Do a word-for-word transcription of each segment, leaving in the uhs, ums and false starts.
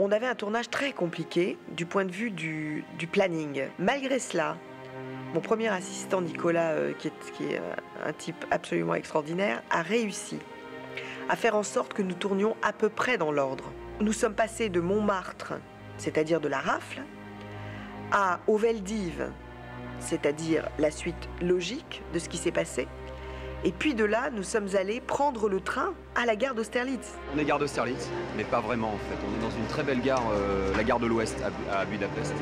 On avait un tournage très compliqué du point de vue du, du planning. Malgré cela, mon premier assistant Nicolas, euh, qui est, qui est un type absolument extraordinaire, a réussi à faire en sorte que nous tournions à peu près dans l'ordre. Nous sommes passés de Montmartre, c'est-à-dire de la rafle, à Vel' d'Hiv, c'est-à-dire la suite logique de ce qui s'est passé. Et puis de là, nous sommes allés prendre le train à la gare d'Austerlitz. On est gare d'Austerlitz, mais pas vraiment en fait. On est dans une très belle gare, euh, la gare de l'Ouest à, à Budapest.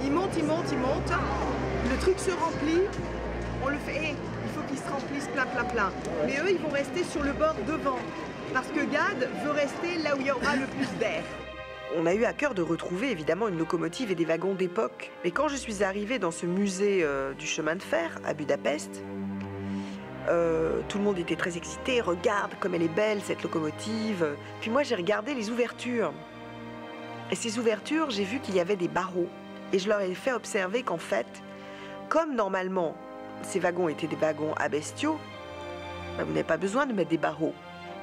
Il monte, il monte, il monte. Le truc se remplit. On le fait. Hey, il faut qu'ils se remplissent plein, plein, plein. Mais eux, ils vont rester sur le bord devant. Parce que Gad veut rester là où il y aura le plus d'air. On a eu à cœur de retrouver évidemment une locomotive et des wagons d'époque. Mais quand je suis arrivée dans ce musée euh, du chemin de fer à Budapest, euh, tout le monde était très excité. Regarde comme elle est belle cette locomotive. Puis moi j'ai regardé les ouvertures. Et ces ouvertures, j'ai vu qu'il y avait des barreaux. Et je leur ai fait observer qu'en fait, comme normalement ces wagons étaient des wagons à bestiaux, ben, vous n'avez pas besoin de mettre des barreaux.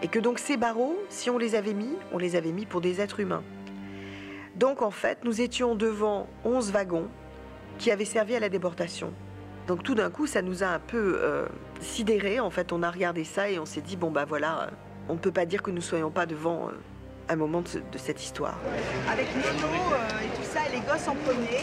Et que donc ces barreaux, si on les avait mis, on les avait mis pour des êtres humains. Donc en fait, nous étions devant onze wagons qui avaient servi à la déportation. Donc tout d'un coup, ça nous a un peu euh, sidérés. En fait, on a regardé ça et on s'est dit, bon bah voilà, on ne peut pas dire que nous ne soyons pas devant euh, un moment de, de cette histoire. Avec Nono euh, et tout ça, les gosses en premier,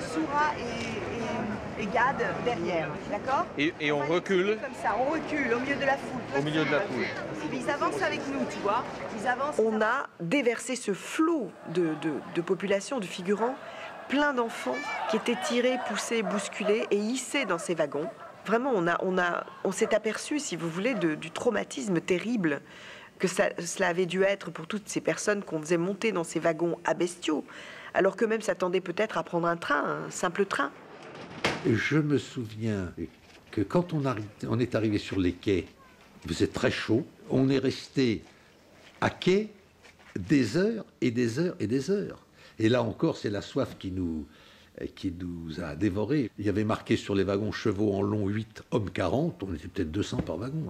Soura et, et, et Gad derrière, d'accord ? Et, et on, on recule. Comme ça, on recule au milieu de la foule. Au milieu de la foule. Ils avancent avec nous, tu vois. Ils avancent. On a déversé ce flot de, de, de population, de figurants, plein d'enfants qui étaient tirés, poussés, bousculés et hissés dans ces wagons. Vraiment, on, a, on, a, on s'est aperçu, si vous voulez, de, du traumatisme terrible que ça, cela avait dû être pour toutes ces personnes qu'on faisait monter dans ces wagons à bestiaux, alors qu'eux-mêmes s'attendaient peut-être à prendre un train, un simple train. Je me souviens que quand on, arri- on est arrivé sur les quais, il faisait très chaud. On est resté à quai des heures et des heures et des heures. Et là encore, c'est la soif qui nous, qui nous a dévorés. Il y avait marqué sur les wagons chevaux en long huit, hommes quarante. On était peut-être deux cents par wagon.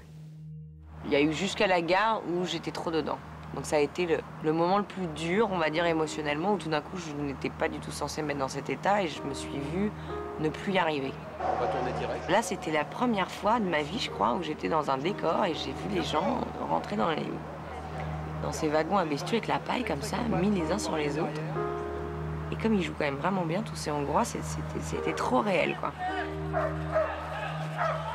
Il y a eu jusqu'à la gare où j'étais trop dedans. Donc ça a été le, le moment le plus dur, on va dire émotionnellement, où tout d'un coup, je n'étais pas du tout censée me mettre dans cet état et je me suis vue ne plus y arriver. On va tourner direct. Là, c'était la première fois de ma vie, je crois, où j'étais dans un décor et j'ai vu les gens rentrer dans, les, dans ces wagons à bestiaux avec la paille comme ça, mis les uns sur les autres. Et comme ils jouent quand même vraiment bien, tous ces Hongrois, c'était trop réel, quoi.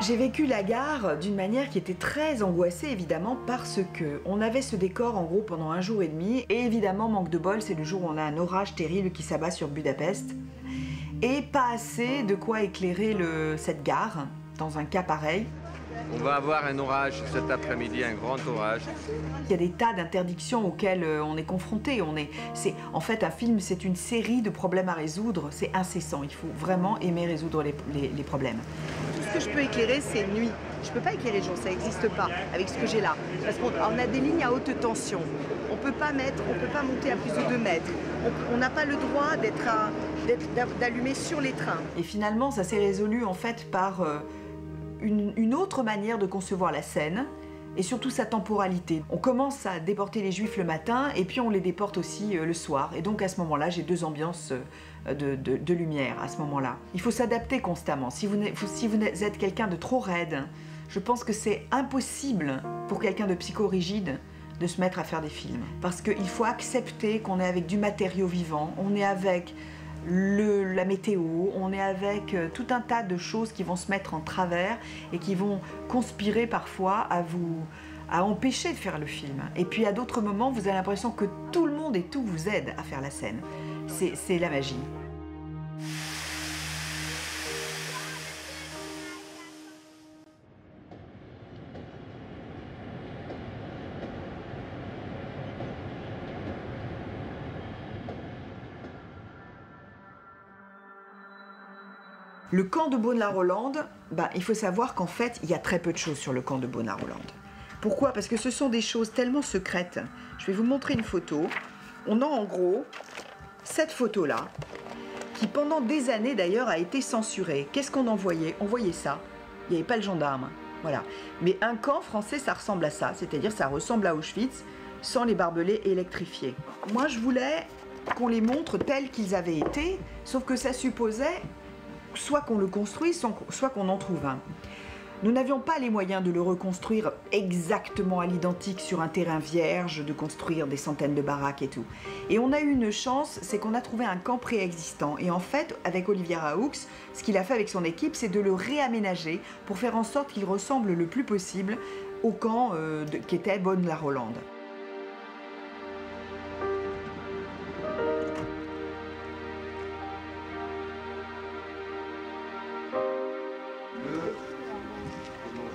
J'ai vécu la gare d'une manière qui était très angoissée, évidemment, parce que on avait ce décor, en gros, pendant un jour et demi. Et évidemment, manque de bol, c'est le jour où on a un orage terrible qui s'abat sur Budapest. Et pas assez de quoi éclairer le, cette gare, dans un cas pareil. On va avoir un orage cet après-midi, un grand orage. Il y a des tas d'interdictions auxquelles on est confronté. On est, c'est, en fait, un film, c'est une série de problèmes à résoudre. C'est incessant, il faut vraiment aimer résoudre les, les, les problèmes. Tout ce que je peux éclairer, c'est nuit. Je ne peux pas éclairer jour, ça n'existe pas avec ce que j'ai là. Parce qu'on a des lignes à haute tension. On ne peut pas mettre, on peut pas monter à plus de deux mètres. On n'a pas le droit d'être à... d'allumer sur les trains. Et finalement, ça s'est résolu en fait par euh, une, une autre manière de concevoir la scène et surtout sa temporalité. On commence à déporter les Juifs le matin et puis on les déporte aussi euh, le soir. Et donc à ce moment-là, j'ai deux ambiances euh, de, de, de lumière à ce moment-là. Il faut s'adapter constamment. Si vous, si vous êtes quelqu'un de trop raide, je pense que c'est impossible pour quelqu'un de psychorigide de se mettre à faire des films. Parce qu'il faut accepter qu'on est avec du matériau vivant, on est avec... Le, la météo, on est avec euh, tout un tas de choses qui vont se mettre en travers et qui vont conspirer parfois à vous à empêcher de faire le film. Et puis à d'autres moments, vous avez l'impression que tout le monde et tout vous aide à faire la scène. C'est la magie. Le camp de Beaune-la-Rolande, ben, il faut savoir qu'en fait, il y a très peu de choses sur le camp de Beaune-la-Rolande. Pourquoi? Parce que ce sont des choses tellement secrètes. Je vais vous montrer une photo. On a en gros cette photo-là, qui pendant des années d'ailleurs a été censuré. Qu'est-ce qu'on en voyait? On voyait ça. Il n'y avait pas le gendarme. Voilà. Mais un camp français, ça ressemble à ça. C'est-à-dire, ça ressemble à Auschwitz, sans les barbelés électrifiés. Moi, je voulais qu'on les montre tels qu'ils avaient été, sauf que ça supposait soit qu'on le construise, soit qu'on en trouve un. Nous n'avions pas les moyens de le reconstruire exactement à l'identique sur un terrain vierge, de construire des centaines de baraques et tout. Et on a eu une chance, c'est qu'on a trouvé un camp préexistant. Et en fait, avec Olivier Raoux, ce qu'il a fait avec son équipe, c'est de le réaménager pour faire en sorte qu'il ressemble le plus possible au camp euh, de, qui était Beaune-la-Rolande.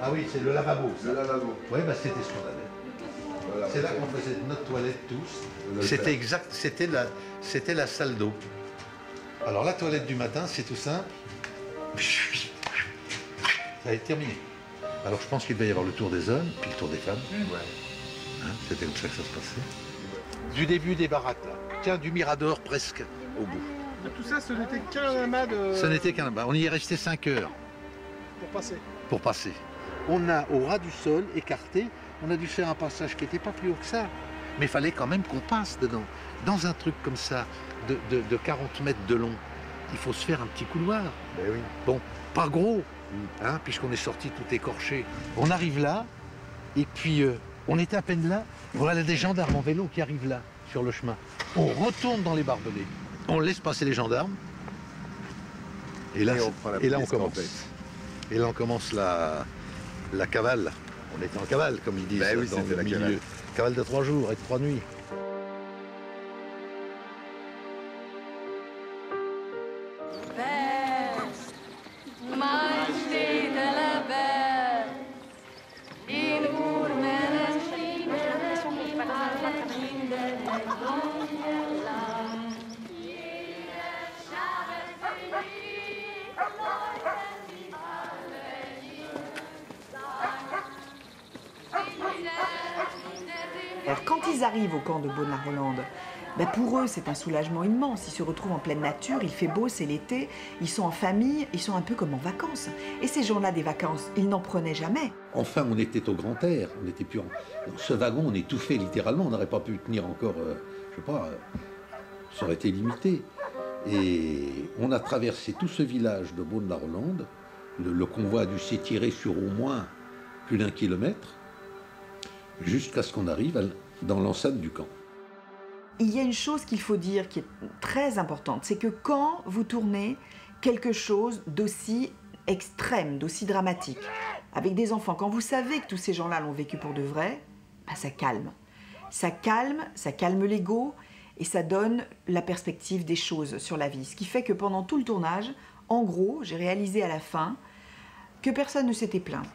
Ah oui, c'est le lavabo. Le lavabo. Oui, bah, c'était ce qu'on avait. Voilà, c'est là qu'on faisait notre toilette tous. C'était exact, c'était la, c'était la salle d'eau. Alors la toilette du matin, c'est tout simple. Ça a été terminé. Alors je pense qu'il devait y avoir le tour des hommes, puis le tour des femmes. Ouais. Hein, c'était comme ça que ça se passait. Du début des baraques, là. Tiens, du Mirador presque au bout. Et tout ça, ce n'était qu'un amas de... Ce n'était qu'un amas. On y est resté cinq heures. Pour passer. Pour passer. On a, au ras du sol, écarté, on a dû faire un passage qui n'était pas plus haut que ça. Mais il fallait quand même qu'on passe dedans. Dans un truc comme ça, de, de, de quarante mètres de long, il faut se faire un petit couloir. Ben oui. Bon, pas gros, hein, puisqu'on est sorti tout écorché. On arrive là, et puis euh, on était à peine là. Voilà des gendarmes en vélo qui arrivent là, sur le chemin. On retourne dans les barbelés. On laisse passer les gendarmes. Et là, et on, prend la et là, on commence. Tempête. Et là, on commence la... La cavale, on était en cavale, comme ils disent, ben oui, dans le la milieu. Cavale. Cavale de trois jours et de trois nuits. Alors quand ils arrivent au camp de Beaune-la-Rolande, ben pour eux c'est un soulagement immense, ils se retrouvent en pleine nature, il fait beau, c'est l'été, ils sont en famille, ils sont un peu comme en vacances. Et ces gens-là des vacances, ils n'en prenaient jamais. Enfin on était au grand air, on était plus en... Dans ce wagon on étouffait littéralement, on n'aurait pas pu tenir encore, euh, je sais pas, euh, ça aurait été limité. Et on a traversé tout ce village de Beaune-la-Rolande, le, le convoi a dû s'étirer sur au moins plus d'un kilomètre, jusqu'à ce qu'on arrive dans l'enceinte du camp. Il y a une chose qu'il faut dire qui est très importante, c'est que quand vous tournez quelque chose d'aussi extrême, d'aussi dramatique, avec des enfants, quand vous savez que tous ces gens-là l'ont vécu pour de vrai, bah ça calme. Ça calme, ça calme l'ego et ça donne la perspective des choses sur la vie. Ce qui fait que pendant tout le tournage, en gros, j'ai réalisé à la fin que personne ne s'était plaint.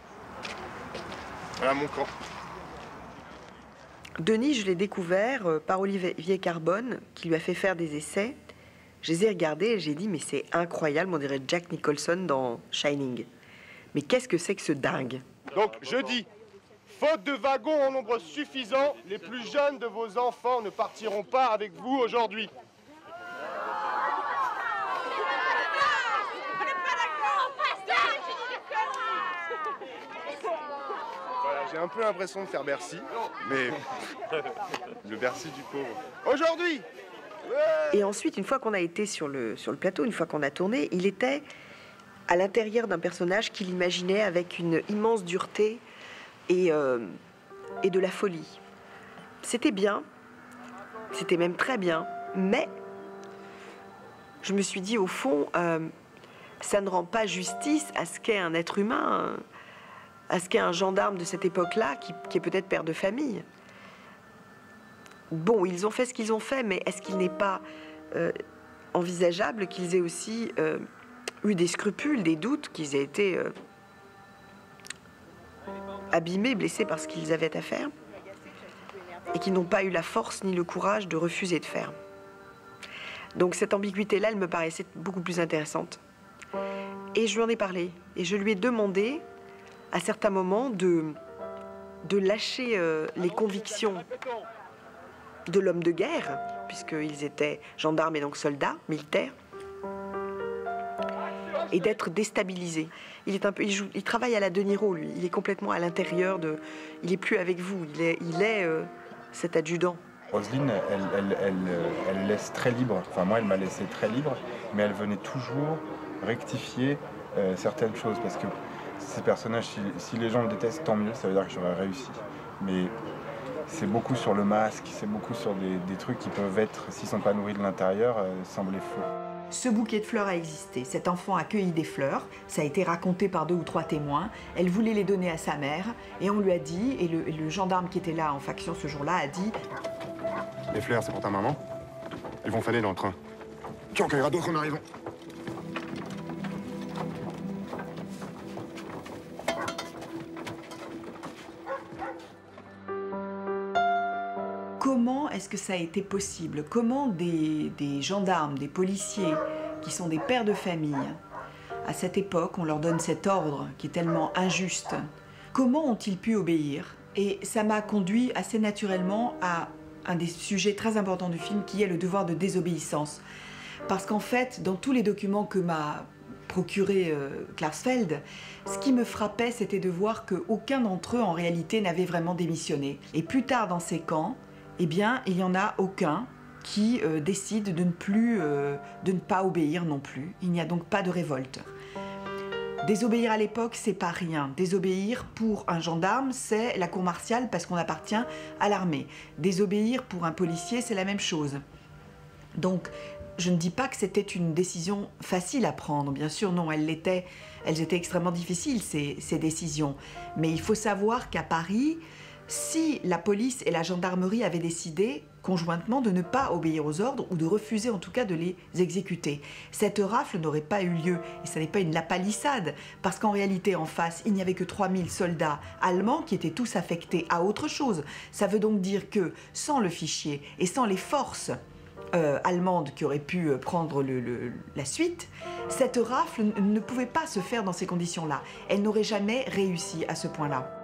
Voilà mon camp. Denis, je l'ai découvert par Olivier Carbonne, qui lui a fait faire des essais. Je les ai regardés et j'ai dit, mais c'est incroyable, on dirait Jack Nicholson dans Shining. Mais qu'est-ce que c'est que ce dingue? Donc, je dis, faute de wagons en nombre suffisant, les plus jeunes de vos enfants ne partiront pas avec vous aujourd'hui. J'ai un peu l'impression de faire Bercy, mais le Bercy du pauvre. Aujourd'hui ouais. Et ensuite, une fois qu'on a été sur le, sur le plateau, une fois qu'on a tourné, il était à l'intérieur d'un personnage qu'il imaginait avec une immense dureté et, euh, et de la folie. C'était bien, c'était même très bien, mais je me suis dit, au fond, euh, ça ne rend pas justice à ce qu'est un être humain... à ce qu'est un gendarme de cette époque-là, qui, qui est peut-être père de famille. Bon, ils ont fait ce qu'ils ont fait, mais est-ce qu'il n'est pas euh, envisageable qu'ils aient aussi euh, eu des scrupules, des doutes, qu'ils aient été euh, abîmés, blessés par ce qu'ils avaient à faire, et qu'ils n'ont pas eu la force ni le courage de refuser de faire. Donc cette ambiguïté-là, elle me paraissait beaucoup plus intéressante. Et je lui en ai parlé, et je lui ai demandé... à certains moments, de, de lâcher euh, les convictions de l'homme de guerre, puisqu'ils étaient gendarmes et donc soldats, militaires, et d'être déstabilisé. Il est un peu, il, joue, il travaille à la De Niro, lui. Il est complètement à l'intérieur de. Il n'est plus avec vous. Il est, il est euh, cet adjudant. Roselyne, elle, elle, elle, elle, elle laisse très libre. Enfin, moi, elle m'a laissé très libre, mais elle venait toujours rectifier euh, certaines choses parce que ces personnages, si, si les gens le détestent, tant mieux. Ça veut dire que j'aurais réussi. Mais c'est beaucoup sur le masque, c'est beaucoup sur des, des trucs qui peuvent être, s'ils ne sont pas nourris de l'intérieur, euh, sembler faux. Ce bouquet de fleurs a existé. Cet enfant a cueilli des fleurs. Ça a été raconté par deux ou trois témoins. Elle voulait les donner à sa mère et on lui a dit, et le, et le gendarme qui était là en faction ce jour-là a dit « Les fleurs, c'est pour ta maman. Elles vont faner dans le train. Tu en cueilleras d'autres en arrivant. » Comment est-ce que ça a été possible? Comment des, des gendarmes, des policiers, qui sont des pères de famille, à cette époque, on leur donne cet ordre qui est tellement injuste, comment ont-ils pu obéir? Et ça m'a conduit assez naturellement à un des sujets très importants du film, qui est le devoir de désobéissance. Parce qu'en fait, dans tous les documents que m'a procuré euh, Klarsfeld, ce qui me frappait, c'était de voir qu'aucun d'entre eux, en réalité, n'avait vraiment démissionné. Et plus tard dans ces camps, eh bien, il n'y en a aucun qui euh, décide de ne, plus, euh, de ne pas obéir non plus. Il n'y a donc pas de révolte. Désobéir à l'époque, c'est pas rien. Désobéir pour un gendarme, c'est la cour martiale parce qu'on appartient à l'armée. Désobéir pour un policier, c'est la même chose. Donc, je ne dis pas que c'était une décision facile à prendre. Bien sûr, non, elle l'était. Elles étaient extrêmement difficiles, ces, ces décisions. Mais il faut savoir qu'à Paris, si la police et la gendarmerie avaient décidé conjointement de ne pas obéir aux ordres ou de refuser en tout cas de les exécuter, cette rafle n'aurait pas eu lieu. Et ce n'est pas une lapalissade, parce qu'en réalité en face, il n'y avait que trois mille soldats allemands qui étaient tous affectés à autre chose. Ça veut donc dire que sans le fichier et sans les forces euh, allemandes qui auraient pu prendre le, le, la suite, cette rafle ne pouvait pas se faire dans ces conditions-là. Elle n'aurait jamais réussi à ce point-là.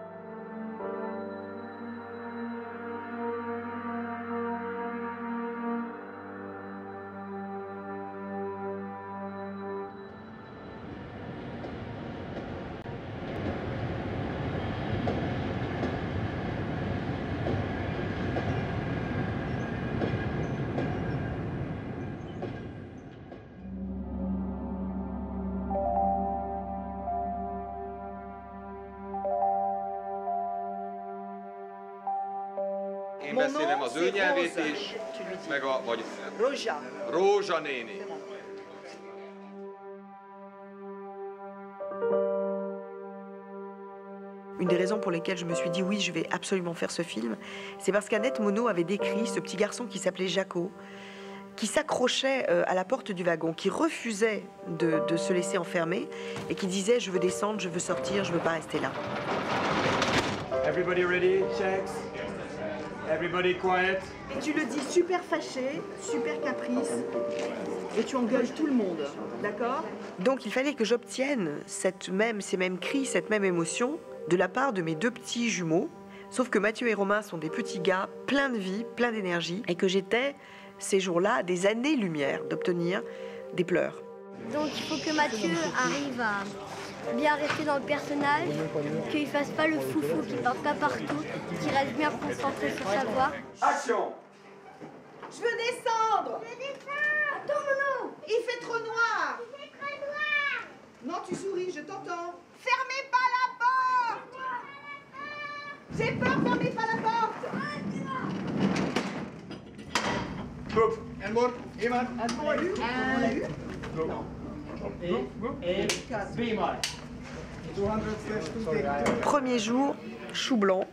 Une des raisons pour lesquelles je me suis dit oui, je vais absolument faire ce film, c'est parce qu'Annette Monod avait décrit ce petit garçon qui s'appelait Jaco, qui s'accrochait à la porte du wagon, qui refusait de, de se laisser enfermer et qui disait je veux descendre, je veux sortir, je veux pas rester là. Everybody ready? Checks. Everybody quiet. Et tu le dis super fâché, super caprice, et tu engueules tout le monde, d'accord? Donc il fallait que j'obtienne cette même, ces mêmes cris, cette même émotion de la part de mes deux petits jumeaux, sauf que Mathieu et Romain sont des petits gars, pleins de vie, pleins d'énergie, et que j'étais, ces jours-là, des années-lumière d'obtenir des pleurs. Donc il faut que Mathieu arrive à bien rester dans le personnage, qu'il fasse pas le foufou, qu'il parte pas partout, qu'il reste bien concentré sur sa voix. Action! Je veux descendre! Je veux descendre! Attends, Mono! Il fait trop noir! Il fait trop noir! Non, tu souris, je t'entends. Fermez pas la porte! J'ai peur, fermez pas la porte! Bouf! Elmore, Evan! On l'a eu? On l'a eu? Non. Premier jour, chou blanc,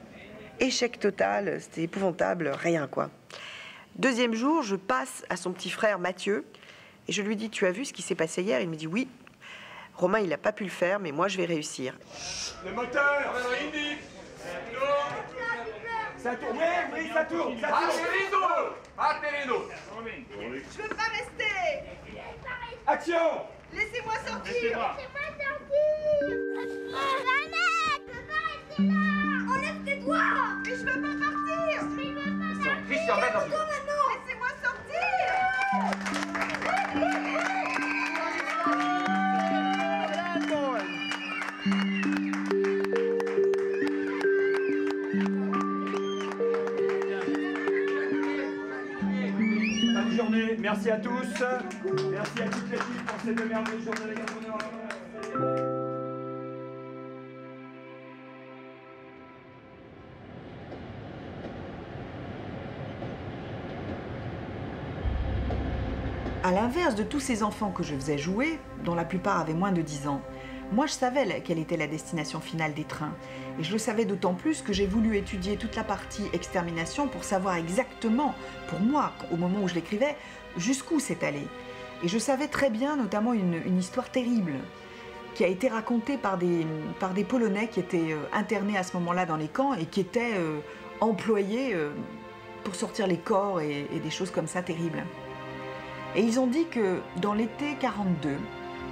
échec total, c'était épouvantable, rien quoi. Deuxième jour, je passe à son petit frère Mathieu et je lui dis tu as vu ce qui s'est passé hier? Il me dit oui, Romain il n'a pas pu le faire mais moi je vais réussir. Le moteur, ça tourne, oui, ça tourne, ça tourne. Je veux pas rester. Action! Laissez-moi sortir! Laissez-moi sortir! Maman, papa, reste là! Enlève tes doigts! Mais je veux pas partir! Je veux pas partir! Laissez-moi sortir! Laissez-moi sortir! journée. Merci à tous. Merci à toute l'équipe pour ces deux merveilleuses journées. À l'inverse de tous ces enfants que je faisais jouer, dont la plupart avaient moins de dix ans, moi je savais quelle était la destination finale des trains. Et je le savais d'autant plus que j'ai voulu étudier toute la partie extermination pour savoir exactement, pour moi, au moment où je l'écrivais, jusqu'où c'est allé. Et je savais très bien, notamment une, une histoire terrible, qui a été racontée par des, par des Polonais qui étaient euh, internés à ce moment-là dans les camps et qui étaient euh, employés euh, pour sortir les corps et, et des choses comme ça terribles. Et ils ont dit que dans l'été quarante-deux,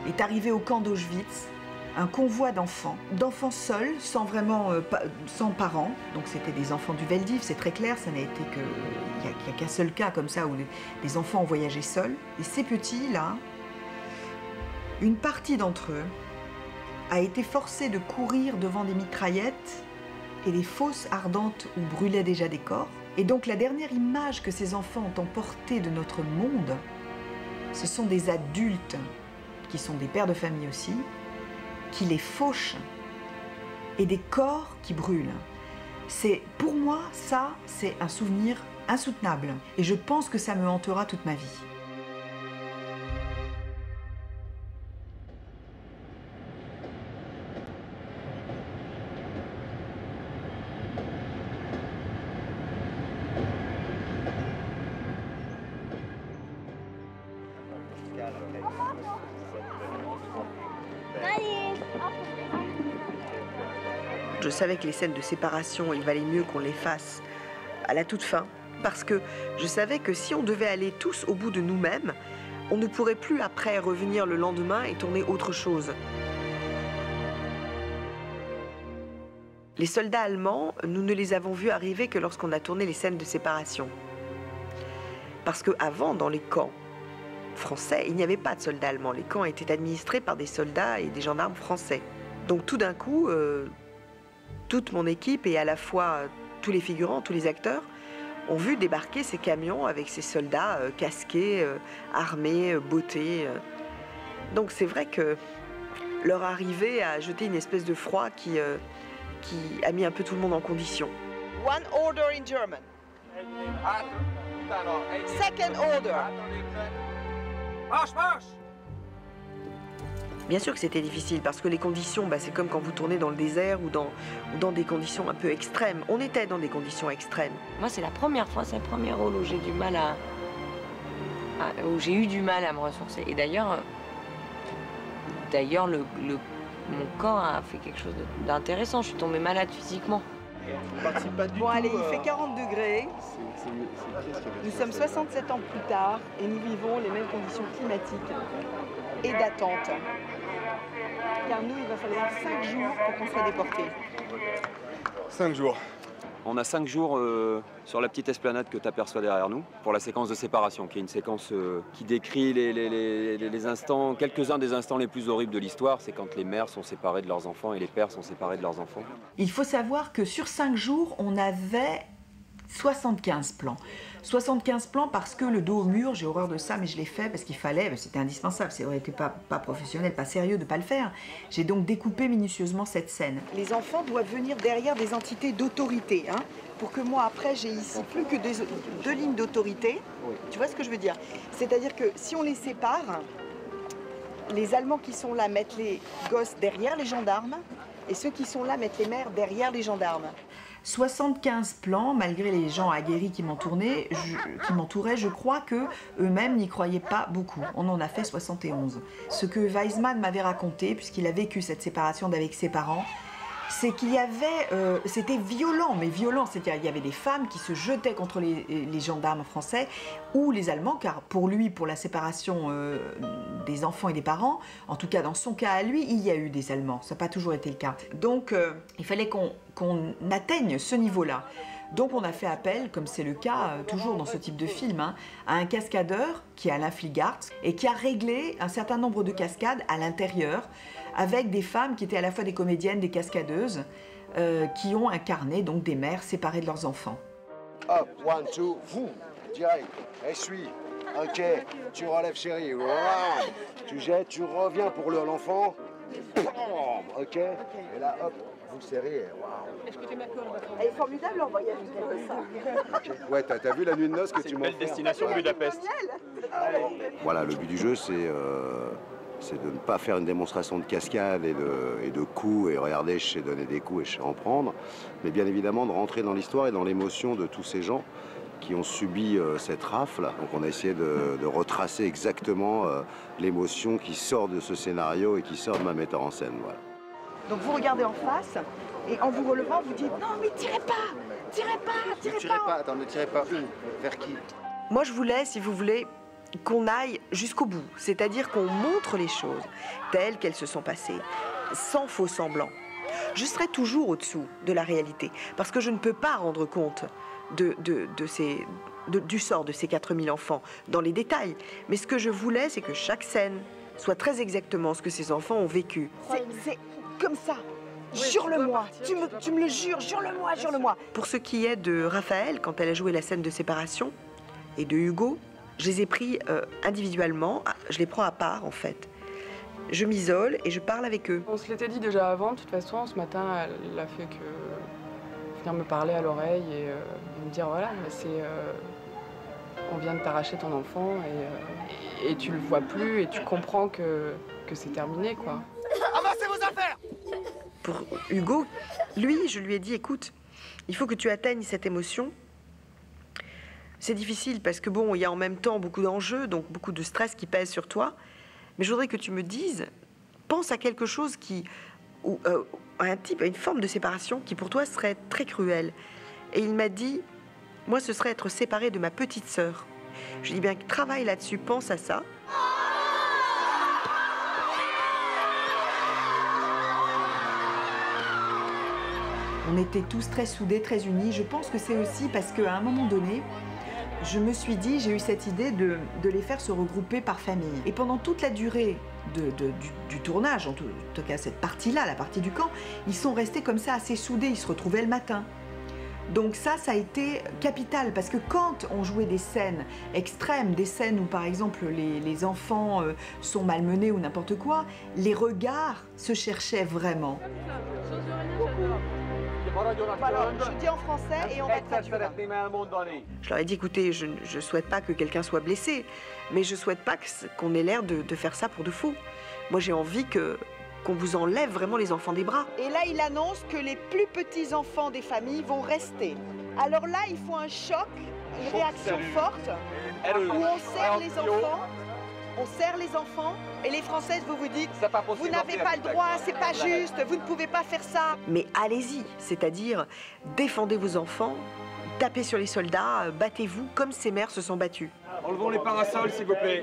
est arrivé au camp d'Auschwitz un convoi d'enfants, d'enfants seuls, sans vraiment, euh, pa sans parents. Donc c'était des enfants du Vel' d'Hiv, c'est très clair, ça n'a été que, il n'y a, a qu'un seul cas comme ça où les, les enfants ont voyagé seuls. Et ces petits-là, une partie d'entre eux a été forcée de courir devant des mitraillettes et des fosses ardentes où brûlaient déjà des corps. Et donc la dernière image que ces enfants ont emportée de notre monde, ce sont des adultes, qui sont des pères de famille aussi, qui les fauchent, et des corps qui brûlent. C'est, pour moi, ça, c'est un souvenir insoutenable. Et je pense que ça me hantera toute ma vie. Je savais que les scènes de séparation, il valait mieux qu'on les fasse à la toute fin, parce que je savais que si on devait aller tous au bout de nous-mêmes, on ne pourrait plus après revenir le lendemain et tourner autre chose. Les soldats allemands, nous ne les avons vus arriver que lorsqu'on a tourné les scènes de séparation. Parce qu'avant, dans les camps français, il n'y avait pas de soldats allemands. Les camps étaient administrés par des soldats et des gendarmes français. Donc tout d'un coup... Euh, Toute mon équipe et à la fois tous les figurants, tous les acteurs, ont vu débarquer ces camions avec ces soldats euh, casqués, euh, armés, euh, bottés. Euh. Donc c'est vrai que leur arrivée a jeté une espèce de froid qui, euh, qui a mis un peu tout le monde en condition. One order in German. Second order. Marche, marche! Bien sûr que c'était difficile, parce que les conditions, bah, c'est comme quand vous tournez dans le désert ou dans, ou dans des conditions un peu extrêmes. On était dans des conditions extrêmes. Moi, c'est la première fois, c'est le premier rôle où j'ai du mal à, à où j'ai eu du mal à me ressourcer. Et d'ailleurs, d'ailleurs, le, le, mon corps a fait quelque chose d'intéressant. Je suis tombée malade physiquement. Pas du bon, tout, allez, euh... il fait quarante degrés. C'est, c'est, c'est, c'est, c'est, nous sommes soixante-sept ans plus tard et nous vivons les mêmes conditions climatiques et d'attente. Car nous, il va falloir cinq jours pour qu'on soit déportés. cinq jours. On a cinq jours euh, sur la petite esplanade que tu aperçois derrière nous pour la séquence de séparation, qui est une séquence euh, qui décrit les, les, les, les instants, quelques-uns des instants les plus horribles de l'histoire. C'est quand les mères sont séparées de leurs enfants et les pères sont séparés de leurs enfants. Il faut savoir que sur cinq jours, on avait soixante-quinze plans. soixante-quinze plans parce que le dos au mur, j'ai horreur de ça, mais je l'ai fait parce qu'il fallait, c'était indispensable, c'était pas, pas professionnel, pas sérieux de pas le faire. J'ai donc découpé minutieusement cette scène. Les enfants doivent venir derrière des entités d'autorité, hein, pour que moi, après, j'ai ici plus que deux, deux lignes d'autorité. Tu vois ce que je veux dire? C'est-à-dire que si on les sépare, les Allemands qui sont là mettent les gosses derrière les gendarmes, et ceux qui sont là mettent les mères derrière les gendarmes. soixante-quinze plans, malgré les gens aguerris qui m'entouraient, je, je crois que eux-mêmes n'y croyaient pas beaucoup. On en a fait soixante et onze. Ce que Weismann m'avait raconté, puisqu'il a vécu cette séparation d'avec ses parents, c'est qu'il y avait... Euh, c'était violent, mais violent, c'est-à-dire il y avait des femmes qui se jetaient contre les, les gendarmes français ou les Allemands, car pour lui, pour la séparation euh, des enfants et des parents, en tout cas dans son cas à lui, il y a eu des Allemands, ça n'a pas toujours été le cas. Donc euh, il fallait qu'on... qu'on atteigne ce niveau-là. Donc on a fait appel, comme c'est le cas euh, toujours dans ce type de film, hein, à un cascadeur qui est Alain Fligart et qui a réglé un certain nombre de cascades à l'intérieur avec des femmes qui étaient à la fois des comédiennes, des cascadeuses, euh, qui ont incarné donc des mères séparées de leurs enfants. Hop, one, two, vous, direct, essuie, Ok, tu relèves chérie, wow. Tu jettes, tu reviens pour l'enfant, oh, ok, et là hop, vous le serrez, waouh. Elle est formidable en voyage, comme ça. Okay. Ouais, t'as vu la nuit de noces que tu m'as offert. C'est une belle destination Budapest. Voilà, le but du jeu, c'est euh, de ne pas faire une démonstration de cascade et de, et de coups, et regardez, je sais donner des coups et je sais en prendre, mais bien évidemment de rentrer dans l'histoire et dans l'émotion de tous ces gens qui ont subi euh, cette rafle. Donc on a essayé de, de retracer exactement euh, l'émotion qui sort de ce scénario et qui sort de ma metteur en scène. Voilà. Donc vous regardez en face et en vous relevant, vous dites non mais tirez pas, tirez pas, tirez, ne tirez pas. pas. Attends, ne tirez pas où? Vers qui? Moi je voulais, si vous voulez, qu'on aille jusqu'au bout, c'est-à-dire qu'on montre les choses telles qu'elles se sont passées, sans faux semblants. Je serai toujours au-dessous de la réalité parce que je ne peux pas rendre compte De, de, de ces, de, du sort de ces quatre mille enfants dans les détails. Mais ce que je voulais, c'est que chaque scène soit très exactement ce que ces enfants ont vécu. C'est comme ça. Oui, jure-le-moi. Tu, tu, tu me le jures. Jure-le-moi, jure-le-moi. Pour ce qui est de Raphaël, quand elle a joué la scène de séparation, et de Hugo, je les ai pris euh, individuellement. Je les prends à part, en fait. Je m'isole et je parle avec eux. On se l'était dit déjà avant, de toute façon. Ce matin, elle a fait que... venir me parler à l'oreille et... Euh... me dire voilà, c'est euh, on vient de t'arracher ton enfant et, euh, et, et tu le vois plus et tu comprends que, que c'est terminé quoi. Avancez vos affaires. Pour Hugo, lui, je lui ai dit écoute, il faut que tu atteignes cette émotion. C'est difficile parce que bon, il y a en même temps beaucoup d'enjeux, donc beaucoup de stress qui pèse sur toi. Mais je voudrais que tu me dises, pense à quelque chose qui, ou euh, à un type, à une forme de séparation qui pour toi serait très cruelle. Et il m'a dit, moi ce serait être séparé de ma petite sœur. Je lui dis bien, travaille là-dessus, pense à ça. On était tous très soudés, très unis. Je pense que c'est aussi parce qu'à un moment donné, je me suis dit, j'ai eu cette idée de, de les faire se regrouper par famille. Et pendant toute la durée de, de, du, du tournage, en tout, en tout cas cette partie-là, la partie du camp, ils sont restés comme ça assez soudés, ils se retrouvaient le matin. Donc ça, ça a été capital, parce que quand on jouait des scènes extrêmes, des scènes où par exemple les, les enfants euh, sont malmenés ou n'importe quoi, les regards se cherchaient vraiment. Alors, je dis en français et on va traduire. Je leur ai dit, écoutez, je ne souhaite pas que quelqu'un soit blessé, mais je ne souhaite pas qu'on ait l'air de, de faire ça pour de faux. Moi, j'ai envie que... qu'on vous enlève vraiment les enfants des bras. Et là, il annonce que les plus petits enfants des familles vont rester. Alors là, il faut un choc, une réaction forte, où on serre les enfants, on serre les enfants, et les Françaises, vous vous dites, vous n'avez pas le droit, c'est pas juste, vous ne pouvez pas faire ça. Mais allez-y, c'est-à-dire, défendez vos enfants, tapez sur les soldats, battez-vous comme ces mères se sont battues. Enlevons les parasols, s'il vous plaît.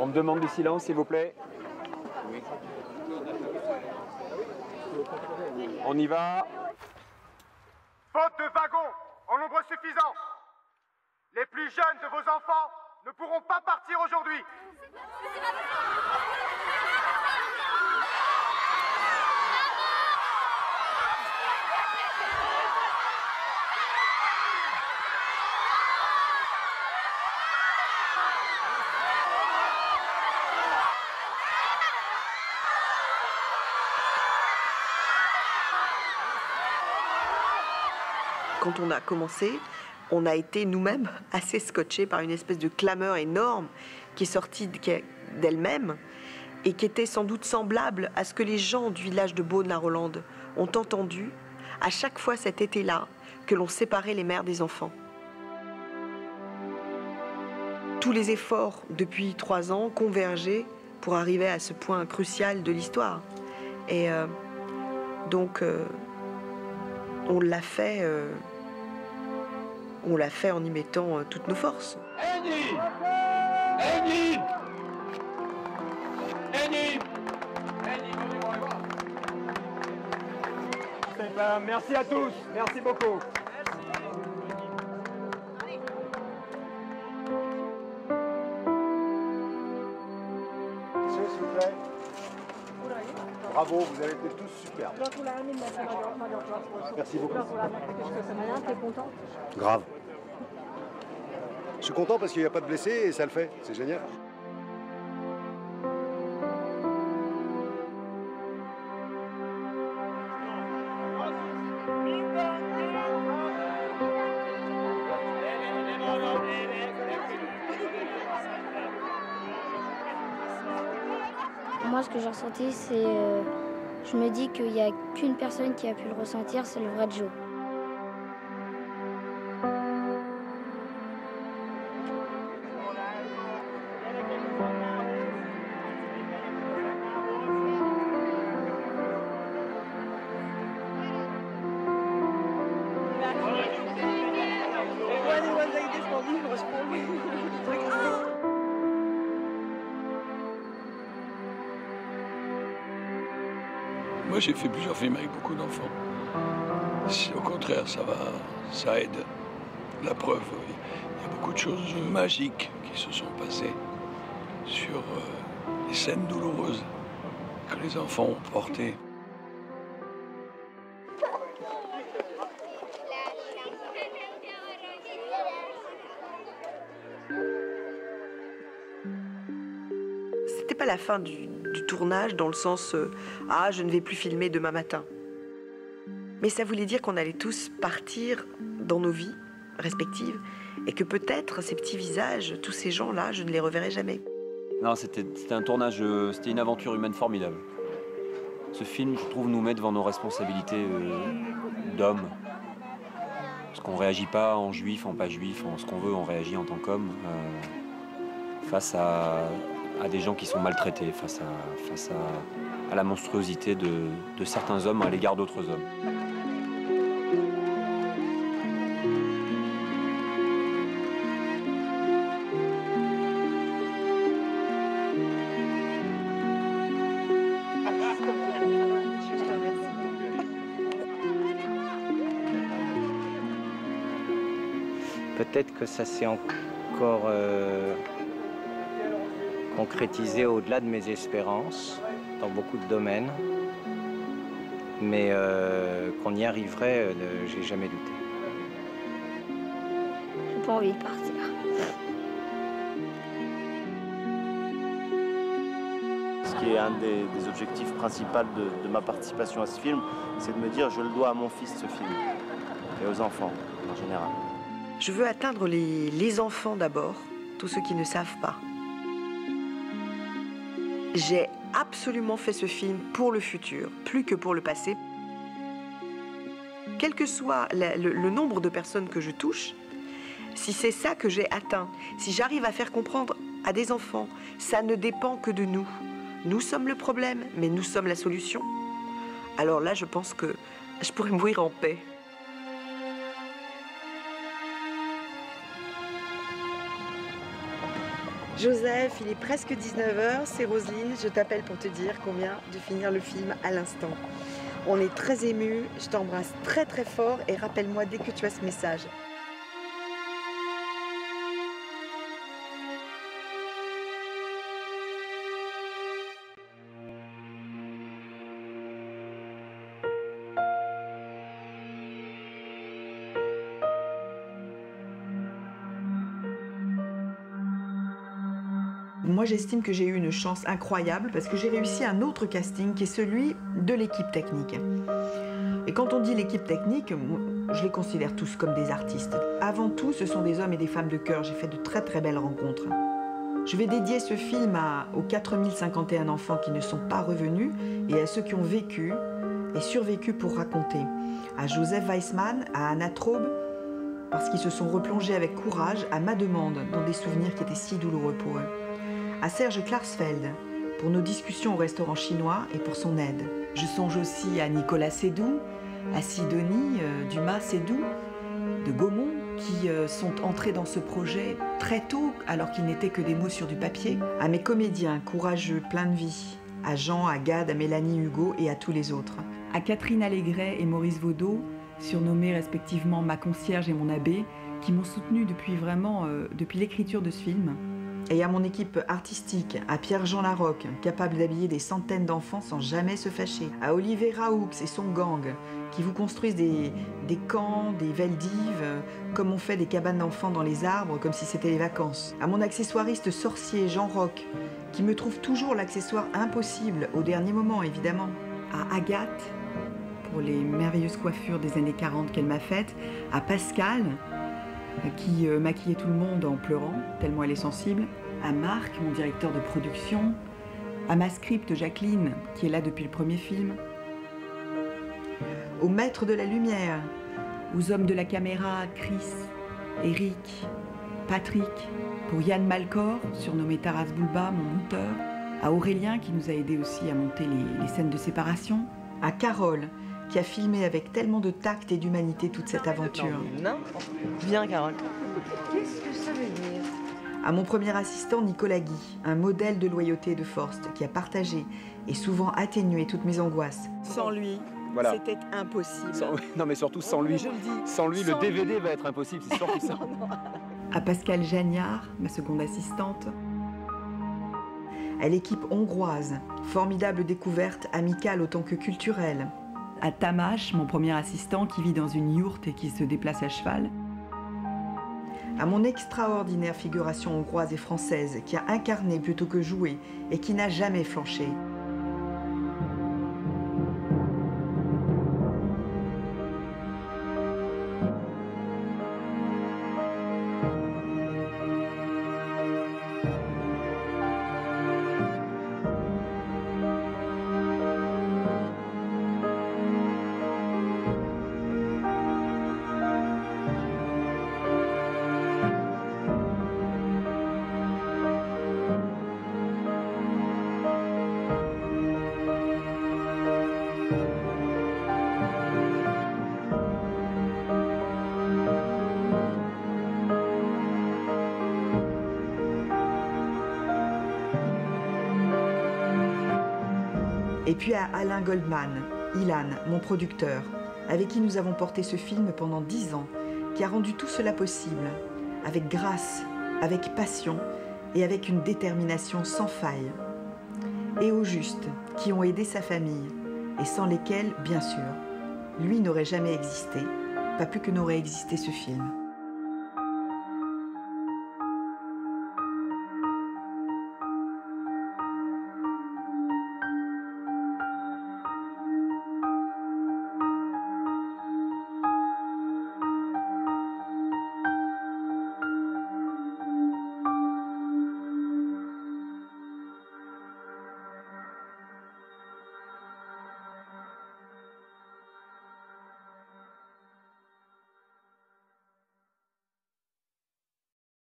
On me demande du silence, s'il vous plaît. On y va. Faute de wagons en nombre suffisant. Les plus jeunes de vos enfants ne pourront pas partir aujourd'hui. Quand on a commencé, on a été nous-mêmes assez scotchés par une espèce de clameur énorme qui est sortie d'elle-même et qui était sans doute semblable à ce que les gens du village de Beaune-la-Rolande ont entendu à chaque fois cet été-là que l'on séparait les mères des enfants. Tous les efforts depuis trois ans convergeaient pour arriver à ce point crucial de l'histoire. Et euh, donc, euh, on l'a fait... Euh, On l'a fait en y mettant euh, toutes nos forces. Annie ! Annie ! Annie ! Annie, venez voir les voir. Eh ben, merci à tous, merci beaucoup. Merci. Monsieur, s'il vous plaît. Bravo, vous avez été tous superbes. Merci beaucoup. T'es content ? Grave. Je suis content parce qu'il n'y a pas de blessés et ça le fait. C'est génial. Moi, ce que j'ai ressenti, c'est... Euh, je me dis qu'il n'y a qu'une personne qui a pu le ressentir, c'est le vrai Joe. J'ai fait plusieurs films avec beaucoup d'enfants. Au contraire, ça va, ça aide. La preuve, il y a beaucoup de choses magiques qui se sont passées sur euh, les scènes douloureuses que les enfants ont portées. C'était pas la fin du... du tournage dans le sens euh, ah je ne vais plus filmer demain matin, mais ça voulait dire qu'on allait tous partir dans nos vies respectives et que peut-être ces petits visages, tous ces gens là, je ne les reverrai jamais. Non, c'était un tournage, euh, c'était une aventure humaine formidable. Ce film, je trouve, nous met devant nos responsabilités euh, d'hommes, parce qu'on réagit pas en juif, en pas juif, en ce qu'on veut, on réagit en tant qu'homme euh, face à à des gens qui sont maltraités, face à, face à, à la monstruosité de, de certains hommes à l'égard d'autres hommes. Peut-être que ça s'est encore... Euh... concrétisé au-delà de mes espérances, dans beaucoup de domaines, mais euh, qu'on y arriverait, euh, j'ai jamais douté. J'ai pas envie de partir. Ce qui est un des, des objectifs principaux de, de ma participation à ce film, c'est de me dire je le dois à mon fils, ce film, et aux enfants en général. Je veux atteindre les, les enfants d'abord, tous ceux qui ne savent pas. J'ai absolument fait ce film pour le futur, plus que pour le passé. Quel que soit le, le, le nombre de personnes que je touche, si c'est ça que j'ai atteint, si j'arrive à faire comprendre à des enfants, ça ne dépend que de nous. Nous sommes le problème, mais nous sommes la solution. Alors là, je pense que je pourrais mourir en paix. Joseph, il est presque dix-neuf heures, c'est Roselyne, je t'appelle pour te dire qu'on vient de finir le film à l'instant. On est très émus, je t'embrasse très très fort et rappelle-moi dès que tu as ce message. Moi, j'estime que j'ai eu une chance incroyable parce que j'ai réussi un autre casting qui est celui de l'équipe technique. Et quand on dit l'équipe technique, je les considère tous comme des artistes. Avant tout, ce sont des hommes et des femmes de cœur. J'ai fait de très très belles rencontres. Je vais dédier ce film à, aux quatre mille cinquante et un enfants qui ne sont pas revenus et à ceux qui ont vécu et survécu pour raconter. À Joseph Weissmann, à Anna Traube, parce qu'ils se sont replongés avec courage, à ma demande, dans des souvenirs qui étaient si douloureux pour eux. À Serge Klarsfeld, pour nos discussions au restaurant chinois et pour son aide. Je songe aussi à Nicolas Sedou, à Sidonie, euh, Dumas Sedou, de Gaumont, qui euh, sont entrés dans ce projet très tôt, alors qu'ils n'étaient que des mots sur du papier. À mes comédiens courageux, pleins de vie, à Jean, à Gad, à Mélanie Hugo et à tous les autres. À Catherine Allégret et Maurice Vaudot, surnommés respectivement ma concierge et mon abbé, qui m'ont soutenue depuis vraiment, euh, depuis l'écriture de ce film. et à mon équipe artistique, à Pierre-Jean Larocque, capable d'habiller des centaines d'enfants sans jamais se fâcher, à Olivier Raoux et son gang, qui vous construisent des, des camps, des Vel' d'Hiv, comme on fait des cabanes d'enfants dans les arbres, comme si c'était les vacances, à mon accessoiriste sorcier Jean Rocque, qui me trouve toujours l'accessoire impossible, au dernier moment évidemment, à Agathe, pour les merveilleuses coiffures des années quarante qu'elle m'a faites, à Pascal, qui euh, maquillait tout le monde en pleurant, tellement elle est sensible, à Marc, mon directeur de production, à ma script Jacqueline, qui est là depuis le premier film, aux maîtres de la lumière, aux hommes de la caméra, Chris, Eric, Patrick, pour Yann Malcor, surnommé Taras Bulba, mon monteur, à Aurélien, qui nous a aidés aussi à monter les, les scènes de séparation, à Carole, qui a filmé avec tellement de tact et d'humanité toute cette aventure. Viens, Carole. Qu'est-ce que ça veut dire ? À mon premier assistant, Nicolas Guy, un modèle de loyauté et de force qui a partagé et souvent atténué toutes mes angoisses. Sans lui, voilà. C'était impossible. Sans... Non, mais surtout sans lui. Je le dis. Sans lui, sans le D V D lui. Va être impossible, c'est sûr que ça. À Pascal Jagnard, ma seconde assistante. À l'équipe hongroise, formidable découverte, amicale autant que culturelle. À Tamash, mon premier assistant qui vit dans une yourte et qui se déplace à cheval. À mon extraordinaire figuration hongroise et française qui a incarné plutôt que joué et qui n'a jamais flanché. Et puis à Alain Goldman, Ilan, mon producteur, avec qui nous avons porté ce film pendant dix ans, qui a rendu tout cela possible, avec grâce, avec passion et avec une détermination sans faille. Et aux justes, qui ont aidé sa famille, et sans lesquels, bien sûr, lui n'aurait jamais existé, pas plus que n'aurait existé ce film.